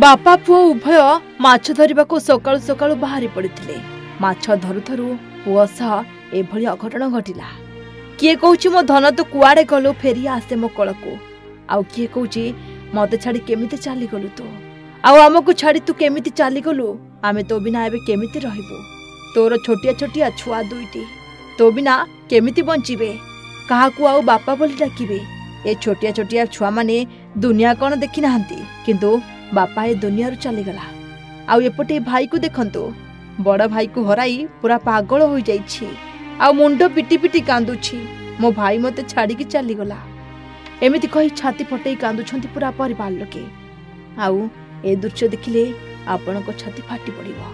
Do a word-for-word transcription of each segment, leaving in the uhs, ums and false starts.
बापा पुओ उभय माछ धरिबाको सकाळु सकाळु बाहरी पड़िथिले। माछ धरु धरु पुओ सह एभळी अघटन घटिला। किए कहउछि मो धन तो कुआडे गलो फेरी आसे मो कळको, आउ किए कहउछि मते छाडी केमिते चाली गलु तो, आउ हमकु छाडी तू केमिते चाली गलु, आमे तो बिना एबे केमिते रहिबो। तोर छोटिया छोटिया छुआ दुईटी तो बिना केमिते बंचिबे, काहाकु आउ बापा बोली डाकिबे? ए छोटिया छोटिया छुआ माने दुनिया कोन देखि नाहंती, किंतु बापा ए दुनिया रु चली गला। आउ एपटे भाई को देखंतो, बड़ भाई को हराई पूरा पागल हो जाइछि, आउ मुंड पिटी पिटी कांदुछि। मो भाई मते छाड़ी की चली गला, एमिति कहि छाती फटई कांदुछंती पूरा परिवार लोके। आउ ए दृश्य देखिले आपन को छाती फाटी पड़िबो।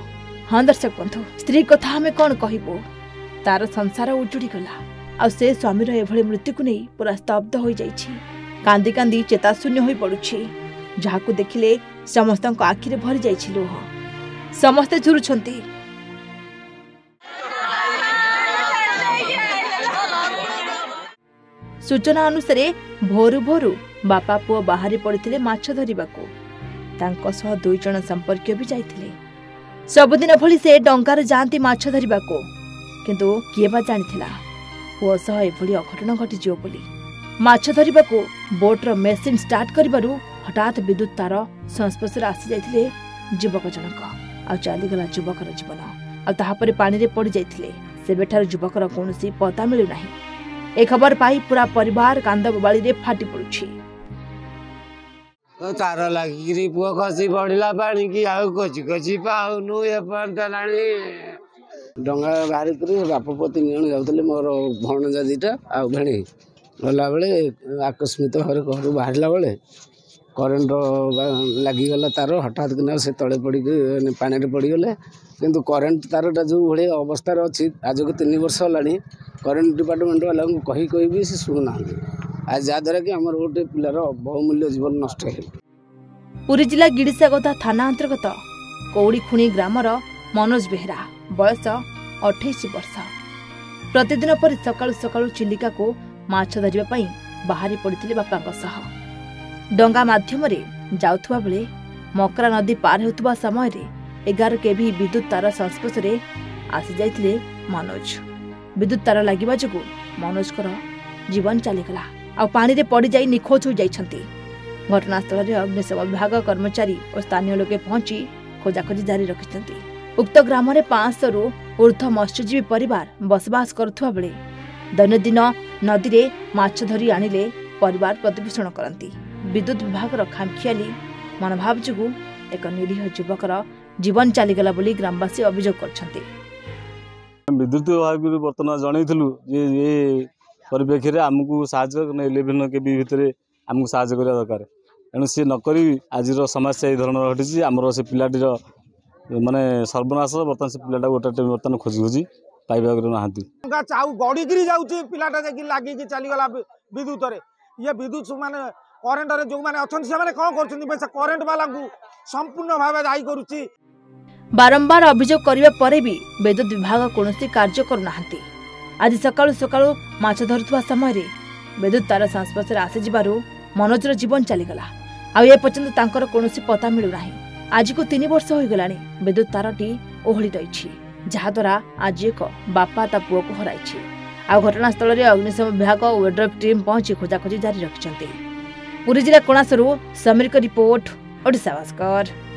हां दर्शक बंधु, स्त्री कथा हमें कोन कहिबो, तार संसार उजुड़ी गला। आउ से स्वामी रो एभळे मृत्यु को नै पूरा स्तब्ध हो जाइछि, कांदी कांदी चेताशून्य होई पडुछि। जहाको देखिले समस्त आखिरे भरी जाइछि लोह, समस्ते झुरुछंती। सूचना अनुसार भोरु भोरु बापा पुओ बाहरी पड़िथिले माछ धरिबाको। तांको सह दुई जण संपर्कीय भी जाइथिले। सबदिन भली से डंगार जांती माछ धरिबाको, किंतु किए बा जानिथिला पुओ सह एभली अघटन घटी जियो बोली। माछ धरिबाको बोटर मेसिन स्टार्ट करिबारु हठात विद्युत तार संस्पर्श आसी जाइथिले युवक जनक। आ चलीगला युवकर जीवन, आपर पानी पड़ जाइथिले। से बेठार युवकर कौन पता मिलू नाही। ए खबर पाई पूरा परिवार कांद बोबाली रे फाटी पड़ुछि। तो तार लागिरी पुआ खसी पड़िला पानी की, आउ कोची कोची पाउनु। ए परतलाणी डंगा गारी करी बाप पति निण जाउतले। मोर भणजा दिटा आ भणी गला बेले आकस्मित हर घर बाहरला बेले करेन्ट लगिगला तार हठात किना से तले पड़ी पानी पड़गले। किंतु करेन्ट तारटा जो भाई अवस्था अच्छी आज को तीन वर्ष होगानी करेन्ट डिपार्टमेंट वाला कही कह भी सी शुणुना। आज जहाद्वारा कि आमर गोटे पिलार बहुमूल्य जीवन नष्ट। पुरी जिला गिड़सागदा थाना अंतर्गत कौड़ीखुणी ग्रामर मनोज बेहरा बयस अठाईस वर्ष प्रतिदिन पर सकाल सकाल चिलिका को माछ धरिबा बाहरी पड़ते बापा। डंगा मध्यम जाउथुवा बेले मकरा नदी पार होतुवा समय एगार केभी विद्युत तार संस्पर्श आसी जाइथिले मनोज। विद्युत तार लागिबा जोगु मनोज कर जीवन चलीगला। आ पानी रे पड़ी जाई निखोज हो जाइछंती। घटनास्थल रे अग्निशम विभाग कर्मचारी और स्थानीय लोके पहुंची खोजाखोजी जारी रखिछंती। उक्त ग्राम रे पाँच सौ रु ऊर्ध्व मत्स्यजीवी परिवार बसवास करथुवा बेले दैनंदिन नदी रे माछ धरी आनिले परिवार प्रतिपोषण करंती। विद्युत विभाग खामखियाली मनोभाव जुगु एक निरीह युवकर जीवन चलीगला बोली ग्रामवासी अभियोग करछन्ते। विद्युत विभाग को बर्तना जनैथिलु जे ए परिप्रेक्षी रे हमकु सहायता ग्यारह केबी भितरे हमकु सहायता करिया दरकार। एणु से नकरी आज समस्या ए धरण घटिछि। हमरो से पिलाटी रो माने सर्वनाश बर्तन से पिलाटा गोटा टेम बर्तन खोजि खोजि पाइबा गरे नाहंती। चाउ गडी गिरी जाउछि पिलाटा जे लागि कि चलीगला विद्युत रे। ये विद्युत माने करेन्ट रे जो माने अछन से माने कोन करछन पैसा करेन्ट वाला को संपूर्ण भाबे दाई करूची। बारंबार अभियोग करिवे परे भी विद्युत विभाग कोनोसी कार्य कर नाहंती। आज सकाळ सकाळ माछ धरथुवा समय रे विद्युत तार संस्पर्श रे आसी जिबारु मनोज रो जीवन चली गला। आ ए पर्यंत तांकर कोनोसी पता मिलु नाही। आज को तीन वर्ष होई गलानी विद्युत तारटी ओहली रहिछि, जहा द्वारा आज एक बापा ता पुओ को हराइछि। आ घटनास्थल रे अग्निशम विभाग वेड्रप टीम पहुंची खोजाखोजी जारी रखिछन्ते। पुरी जिला कोणासरू समीर का रिपोर्ट, ओडिशा भास्कर।